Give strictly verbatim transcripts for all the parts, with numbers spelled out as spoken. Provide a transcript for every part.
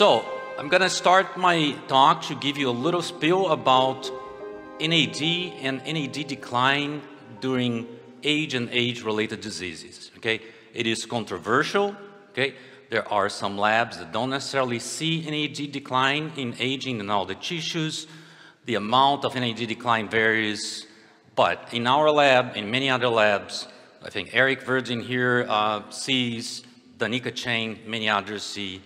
So I'm going to start my talk to give you a little spiel about N A D and N A D decline during age and age-related diseases. Okay, it is controversial. Okay, there are some labs that don't necessarily see N A D decline in aging in all the tissues. The amount of N A D decline varies, but in our lab, in many other labs, I think Eric Verdin here uh, sees, Danica Chen, many others see,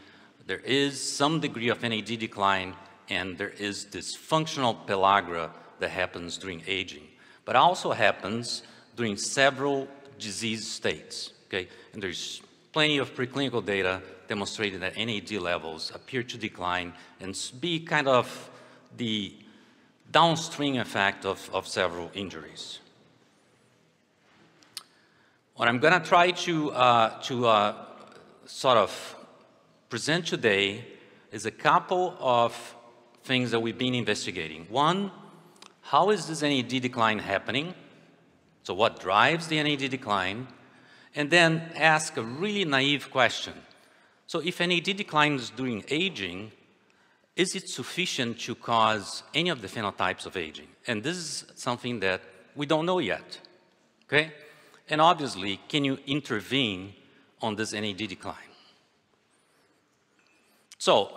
there is some degree of N A D decline, and there is this functional pellagra that happens during aging, but also happens during several disease states, okay? And there's plenty of preclinical data demonstrating that N A D levels appear to decline and be kind of the downstream effect of, of several injuries. What I'm gonna try to, uh, to uh, sort of present today is a couple of things that we've been investigating. One, how is this N A D decline happening? So what drives the N A D decline? And then ask a really naive question. So if N A D declines during aging, is it sufficient to cause any of the phenotypes of aging? And this is something that we don't know yet, okay? And obviously, can you intervene on this N A D decline? So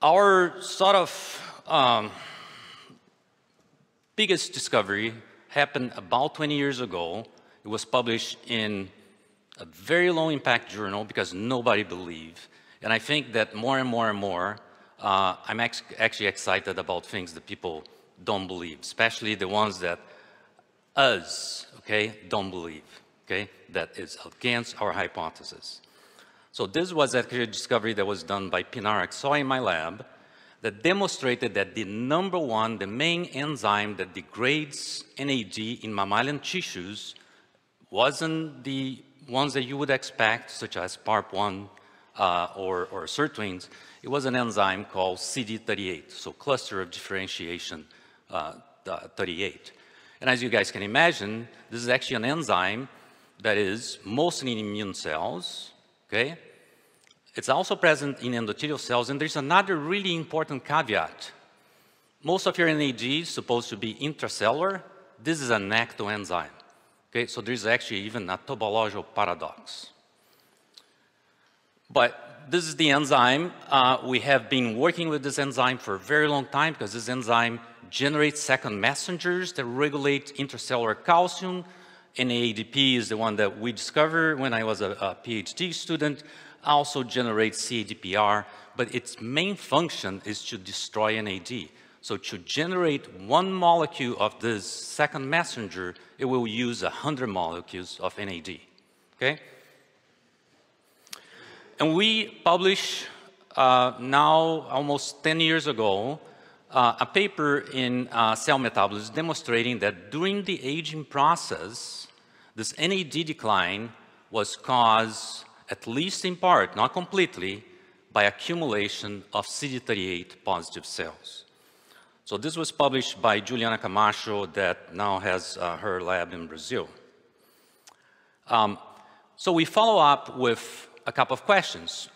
our sort of um, biggest discovery happened about twenty years ago. It was published in a very low-impact journal because nobody believed. And I think that more and more and more, uh, I'm ex actually excited about things that people don't believe, especially the ones that us, okay, don't believe, okay? That is against our hypothesis. So this was actually a discovery that was done by Pinar Aksoy in my lab that demonstrated that the number one, the main enzyme that degrades N A D in mammalian tissues wasn't the ones that you would expect, such as PARP one uh, or, or sirtuins. It was an enzyme called C D thirty-eight, so cluster of differentiation uh, thirty-eight. And as you guys can imagine, this is actually an enzyme that is mostly in immune cells, okay? It's also present in endothelial cells, and there's another really important caveat. Most of your N A D is supposed to be intracellular. This is an ectoenzyme. Okay, so there's actually even a topological paradox. But this is the enzyme. Uh, we have been working with this enzyme for a very long time because this enzyme generates second messengers that regulate intracellular calcium. N A D P is the one that we discovered when I was a, a PhD student. Also generates c A D P R, but its main function is to destroy N A D. So to generate one molecule of this second messenger, it will use one hundred molecules of N A D, okay? And we published uh, now almost ten years ago uh, a paper in uh, Cell Metabolism demonstrating that during the aging process, this N A D decline was caused, at least in part, not completely, by accumulation of C D thirty-eight positive cells. So this was published by Juliana Camacho that now has uh, her lab in Brazil. Um, so we follow up with a couple of questions.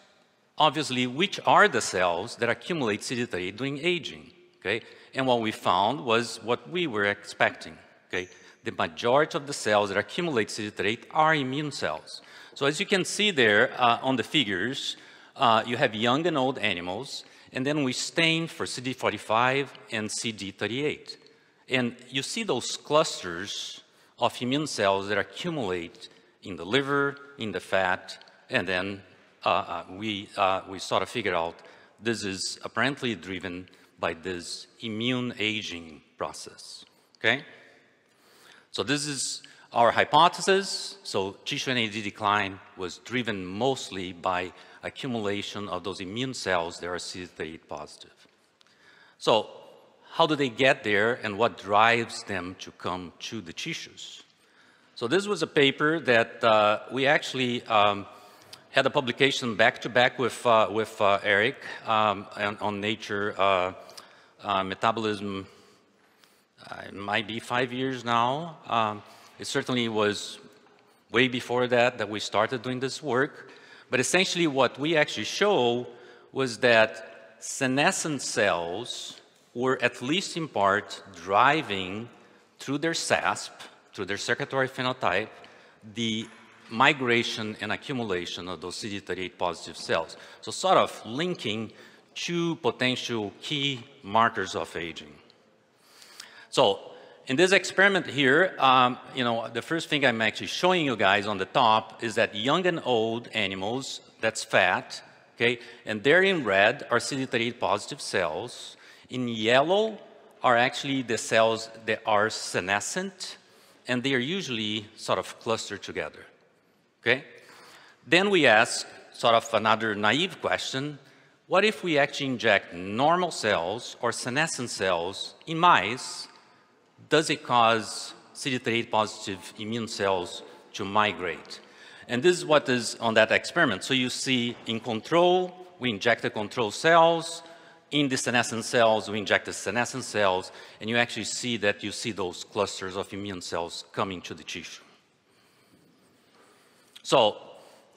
Obviously, which are the cells that accumulate C D thirty-eight during aging, okay? And what we found was what we were expecting, okay? The majority of the cells that accumulate C D thirty-eight are immune cells. So as you can see there uh, on the figures, uh, you have young and old animals, and then we stained for C D forty-five and C D thirty-eight. And you see those clusters of immune cells that accumulate in the liver, in the fat, and then uh, uh, we, uh, we sort of figured out this is apparently driven by this immune aging process, okay? So this is our hypothesis. So tissue N A D decline was driven mostly by accumulation of those immune cells that are C D thirty-eight positive. So how do they get there and what drives them to come to the tissues? So this was a paper that uh, we actually um, had a publication back-to-back with, uh, with uh, Eric um, on, on Nature uh, uh, Metabolism. Uh, it might be five years now. Um, It certainly was way before that that we started doing this work, but essentially what we actually show was that senescent cells were at least in part driving through their S A S P, through their secretory phenotype, the migration and accumulation of those C D thirty-eight positive cells. So sort of linking two potential key markers of aging. So in this experiment here, um, you know, the first thing I'm actually showing you guys on the top is that young and old animals, that's fat, okay, and there in red are C D thirty-eight positive cells. In yellow are actually the cells that are senescent, and they are usually sort of clustered together. Okay? Then we ask sort of another naive question, what if we actually inject normal cells or senescent cells in mice? Does it cause C D thirty-eight positive immune cells to migrate? And this is what is on that experiment. So you see in control, we inject the control cells. In the senescent cells, we inject the senescent cells, and you actually see that you see those clusters of immune cells coming to the tissue. So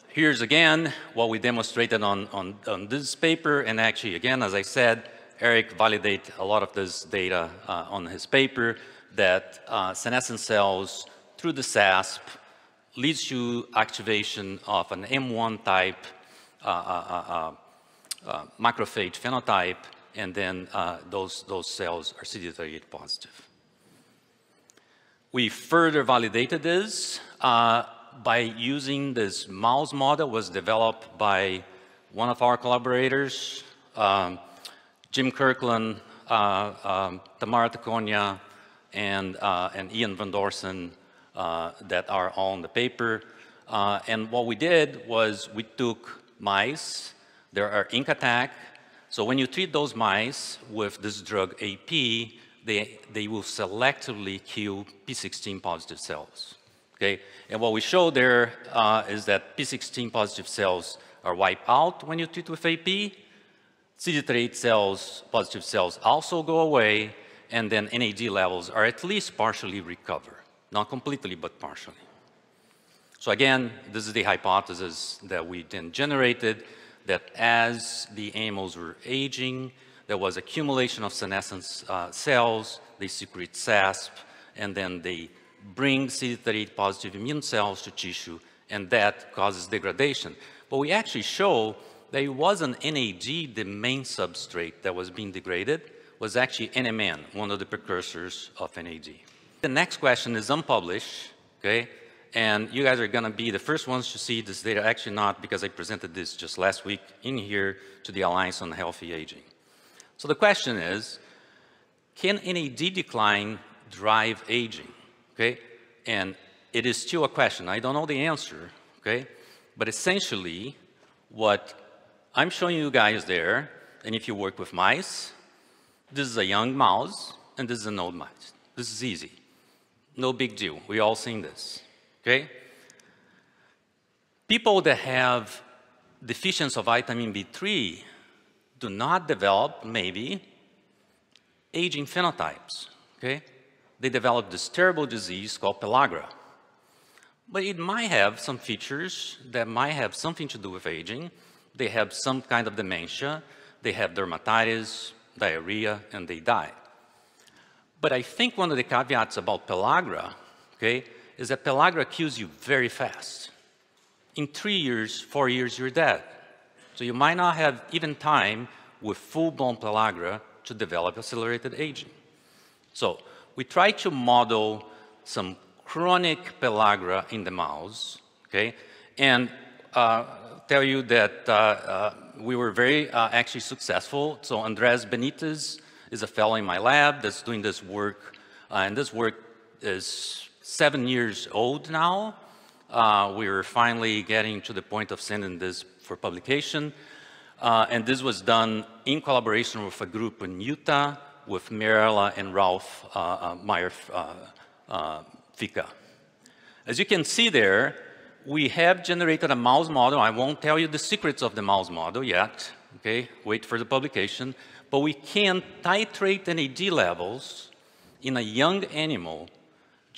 here's again what we demonstrated on, on, on this paper, and actually again, as I said, Eric validated a lot of this data uh, on his paper, that uh, senescent cells through the S A S P leads to activation of an M one type uh, uh, uh, Uh, macrophage phenotype, and then uh, those, those cells are C D thirty-eight positive. We further validated this uh, by using this mouse model was developed by one of our collaborators, um, Jim Kirkland, uh, um, Tamara Taconia, and, uh, and Ian Van Dorsen uh, that are on the paper. Uh, and what we did was we took mice. There are ink attack. So when you treat those mice with this drug A P, they, they will selectively kill P sixteen positive cells, okay? And what we show there uh, is that P sixteen positive cells are wiped out when you treat with A P. C D thirty-eight cells, positive cells also go away, and then N A D levels are at least partially recovered. Not completely, but partially. So again, this is the hypothesis that we then generated, that as the animals were aging, there was accumulation of senescent uh, cells, they secrete S A S P, and then they bring C D thirty-eight positive immune cells to tissue, and that causes degradation. But we actually show that it wasn't N A D, the main substrate that was being degraded, was actually N M N, one of the precursors of N A D. The next question is unpublished, okay? And you guys are going to be the first ones to see this data, actually not because I presented this just last week in here to the Alliance on Healthy Aging. So the question is, can N A D decline drive aging? Okay? And it is still a question. I don't know the answer, okay? But essentially, what I'm showing you guys there, and if you work with mice, this is a young mouse, and this is an old mouse. This is easy. No big deal. We all seen this. Okay? People that have deficiency of vitamin B three do not develop, maybe, aging phenotypes. Okay? They develop this terrible disease called pellagra. But it might have some features that might have something to do with aging. They have some kind of dementia. They have dermatitis, diarrhea, and they die. But I think one of the caveats about pellagra, okay, is that pellagra kills you very fast. In three years, four years, you're dead. So you might not have even time with full-blown pellagra to develop accelerated aging. So we try to model some chronic pellagra in the mouse, okay? And uh, tell you that uh, uh, we were very uh, actually successful. So Andres Benitez is a fellow in my lab that's doing this work, uh, and this work is seven years old now. Uh, we were finally getting to the point of sending this for publication. Uh, and this was done in collaboration with a group in Utah with Mirella and Ralph uh, uh, Meyer uh, uh, Fika. As you can see there, we have generated a mouse model. I won't tell you the secrets of the mouse model yet, okay? Wait for the publication. But we can titrate N A D levels in a young animal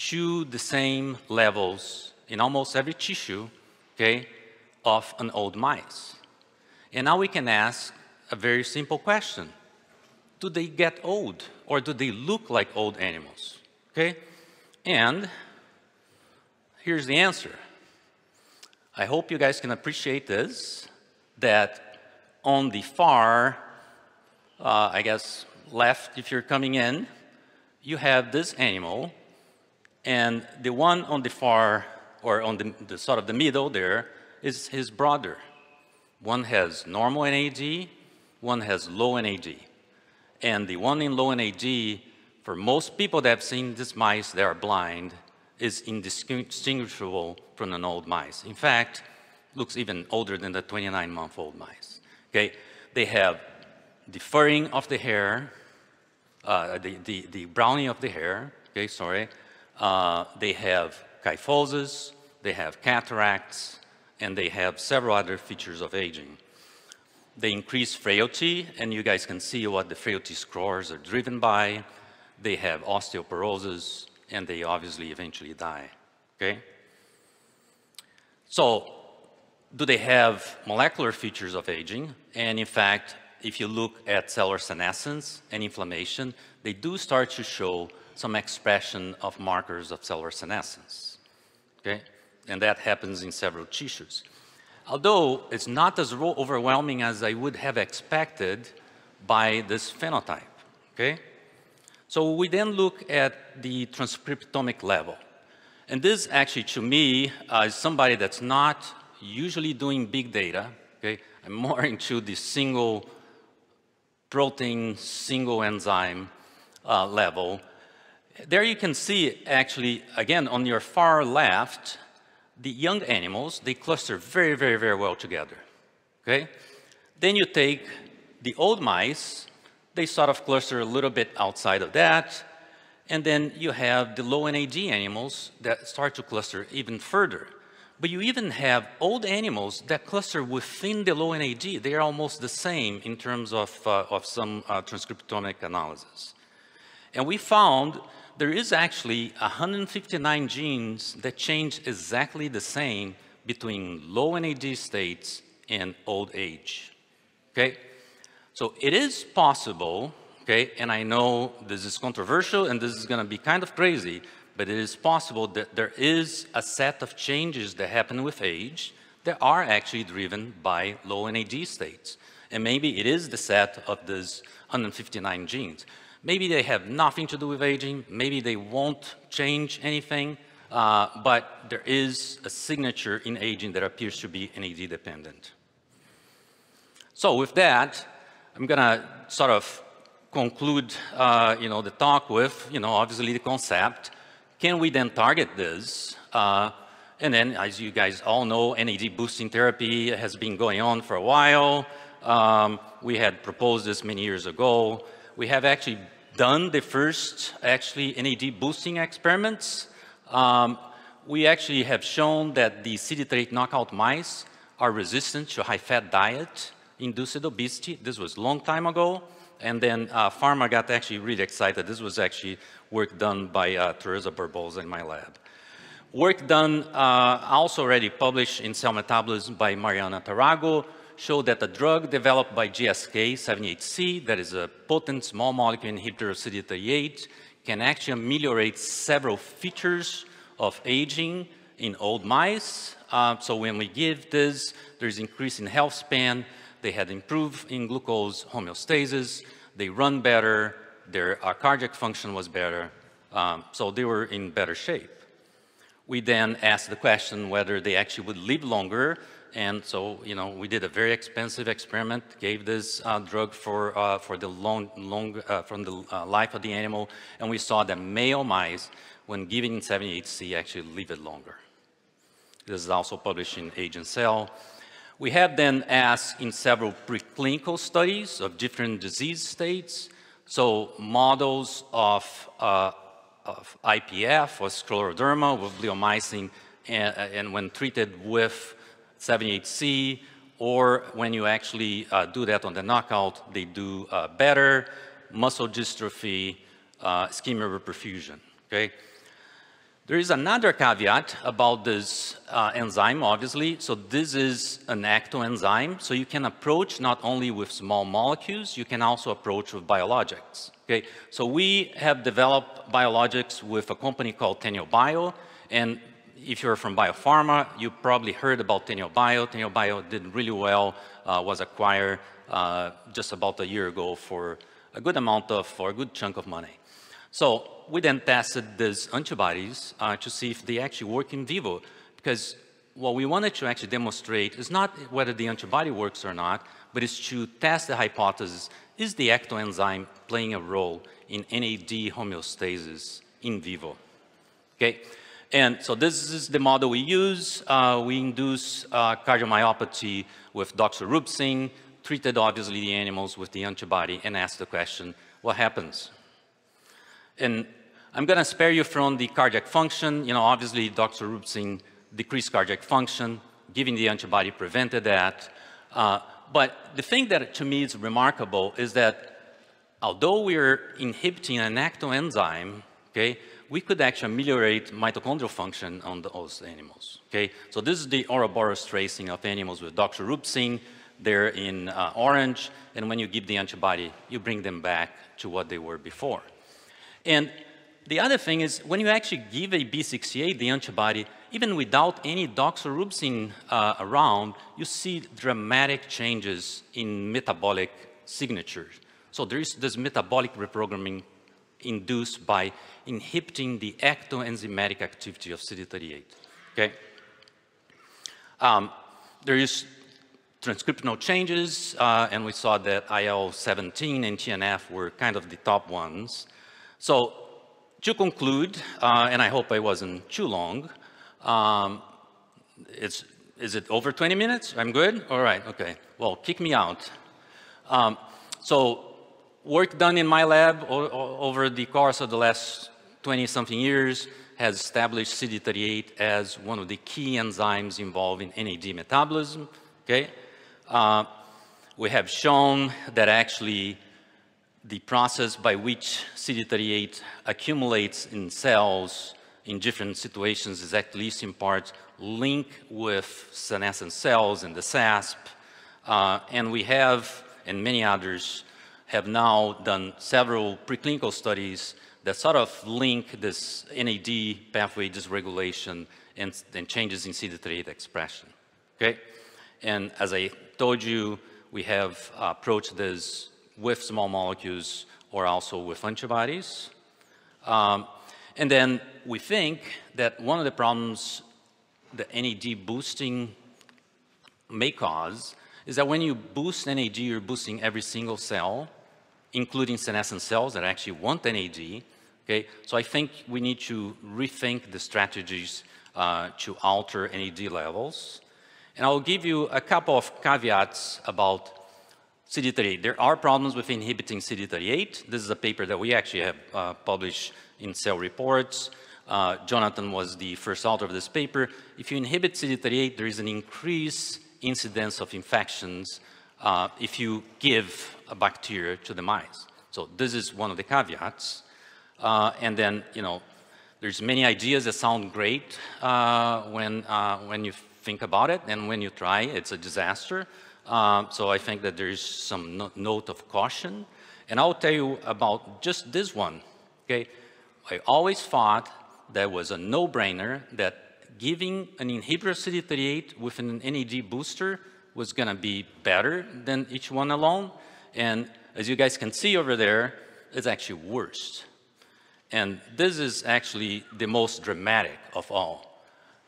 to the same levels in almost every tissue, okay, of an old mice. And now we can ask, a very simple question. Do they get old, or do they look like old animals? Okay? And here's the answer. I hope you guys can appreciate this, that on the far, uh, I guess, left, if you're coming in, you have this animal, and the one on the far, or on the, the sort of the middle there, is his brother. One has normal N A D, one has low N A D. And the one in low N A D, for most people that have seen these mice that are blind, is indistinguishable from an old mice. In fact, looks even older than the twenty-nine month old mice. Okay? They have the furring of the hair, uh, the, the, the browning of the hair, okay, sorry. Uh, they have kyphosis, they have cataracts, and they have several other features of aging. They increase frailty, and you guys can see what the frailty scores are driven by. They have osteoporosis, and they obviously eventually die, okay? So, do they have molecular features of aging? And in fact, if you look at cellular senescence and inflammation, they do start to show some expression of markers of cellular senescence, okay? And that happens in several tissues. Although it's not as overwhelming as I would have expected by this phenotype, okay? So we then look at the transcriptomic level. And this actually, to me, uh, is somebody that's not usually doing big data, okay? I'm more into the single protein, single enzyme uh, level. There you can see, actually, again, on your far left, the young animals, they cluster very, very, very well together, okay? Then you take the old mice, they sort of cluster a little bit outside of that, and then you have the low N A D animals that start to cluster even further. But you even have old animals that cluster within the low N A D. They are almost the same in terms of, uh, of some uh, transcriptomic analysis. And we found there is actually one hundred fifty-nine genes that change exactly the same between low N A D states and old age, okay? So it is possible, okay, and I know this is controversial and this is gonna be kind of crazy, but it is possible that there is a set of changes that happen with age that are actually driven by low N A D states. And maybe it is the set of these one hundred fifty-nine genes. Maybe they have nothing to do with aging, maybe they won't change anything, uh, but there is a signature in aging that appears to be N A D dependent. So with that, I'm gonna sort of conclude uh, you know, the talk with, you know, obviously the concept. Can we then target this? Uh, and then, as you guys all know, N A D boosting therapy has been going on for a while. Um, we had proposed this many years ago. We have actually done the first actually N A D boosting experiments. Um, we actually have shown that the C D thirty-eight knockout mice are resistant to high-fat diet, induced obesity. This was a long time ago. And then uh, pharma got actually really excited. This was actually work done by uh, Teresa Barbosa in my lab. Work done uh, also already published in Cell Metabolism by Mariana Tarago, showed that a drug developed by G S K seventy-eight C, that is a potent small molecule inhibitor of C D thirty-eight, can actually ameliorate several features of aging in old mice. Uh, so when we give this, there's increase in health span, they had improved in glucose homeostasis, they run better, their uh, cardiac function was better, um, so they were in better shape. We then asked the question whether they actually would live longer. And so, you know, we did a very expensive experiment, gave this uh, drug for, uh, for the long, long, uh, from the uh, life of the animal, and we saw that male mice, when given seventy-eight C, actually live it longer. This is also published in Age and Cell. We have then asked in several preclinical studies of different disease states, so models of, uh, of I P F, or scleroderma with bleomycin, and, and when treated with seventy-eight C, or when you actually uh, do that on the knockout, they do uh, better, muscle dystrophy, uh, ischemia reperfusion, okay? There is another caveat about this uh, enzyme, obviously. So this is an ectoenzyme. So you can approach not only with small molecules, you can also approach with biologics. Okay, so we have developed biologics with a company called TenioBio, and if you're from biopharma, you probably heard about TenioBio. TenioBio did really well, uh, was acquired uh, just about a year ago for a good amount of, for a good chunk of money. So we then tested these antibodies uh, to see if they actually work in vivo, because what we wanted to actually demonstrate is not whether the antibody works or not, but it's to test the hypothesis, is the ectoenzyme playing a role in N A D homeostasis in vivo? Okay, and so this is the model we use. Uh, we induce uh, cardiomyopathy with doxorubicin, treated obviously the animals with the antibody, and ask the question, what happens? And I'm gonna spare you from the cardiac function. You know, obviously doxorubicin decreased cardiac function, giving the antibody prevented that. Uh, But the thing that to me is remarkable is that although we're inhibiting an ectoenzyme, okay, we could actually ameliorate mitochondrial function on those animals. Okay, so this is the Ouroboros tracing of animals with doxorubicin. They're in uh, orange, and when you give the antibody, you bring them back to what they were before. And the other thing is when you actually give a B sixty-eight, the antibody, even without any doxorubicin uh, around, you see dramatic changes in metabolic signatures. So there is this metabolic reprogramming induced by inhibiting the ectoenzymatic activity of C D thirty-eight, okay? Um, there is transcriptional changes, uh, and we saw that I L seventeen and T N F were kind of the top ones. So to conclude, uh, and I hope I wasn't too long, Um, it's, is it over twenty minutes? I'm good? All right, okay. Well, kick me out. Um, so work done in my lab o o over the course of the last twenty something years has established C D thirty-eight as one of the key enzymes involved in N A D metabolism, okay? Uh, we have shown that actually the process by which C D thirty-eight accumulates in cells in different situations is at least in part linked with senescent cells and the S A S P. Uh, and we have, and many others, have now done several preclinical studies that sort of link this N A D pathway dysregulation and, and changes in C D thirty-eight expression, okay? And as I told you, we have approached this with small molecules or also with antibodies. Um, And then we think that one of the problems that N A D boosting may cause is that when you boost N A D, you're boosting every single cell, including senescent cells that actually want N A D, okay? So I think we need to rethink the strategies uh, to alter N A D levels. And I'll give you a couple of caveats about C D thirty-eight. There are problems with inhibiting C D thirty-eight. This is a paper that we actually have uh, published in Cell Reports. Uh, Jonathan was the first author of this paper. If you inhibit C D thirty-eight, there is an increased incidence of infections uh, if you give a bacteria to the mice. So this is one of the caveats. Uh, and then, you know, there's many ideas that sound great uh, when, uh, when you think about it, and when you try, it's a disaster. Um, so I think that there is some no note of caution. And I'll tell you about just this one, okay? I always thought that was a no-brainer that giving an inhibitor C D thirty-eight with an N A D booster was gonna be better than each one alone. And as you guys can see over there, it's actually worse. And this is actually the most dramatic of all.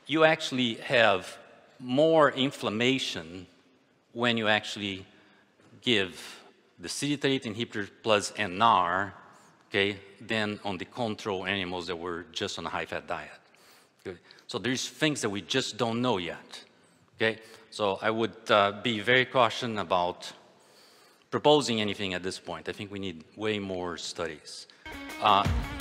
You actually have more inflammation when you actually give the C D thirty-eight inhibitor plus N R, okay, than on the control animals that were just on a high-fat diet. Okay. So there's things that we just don't know yet, okay? So I would uh, be very cautious about proposing anything at this point. I think we need way more studies. Uh,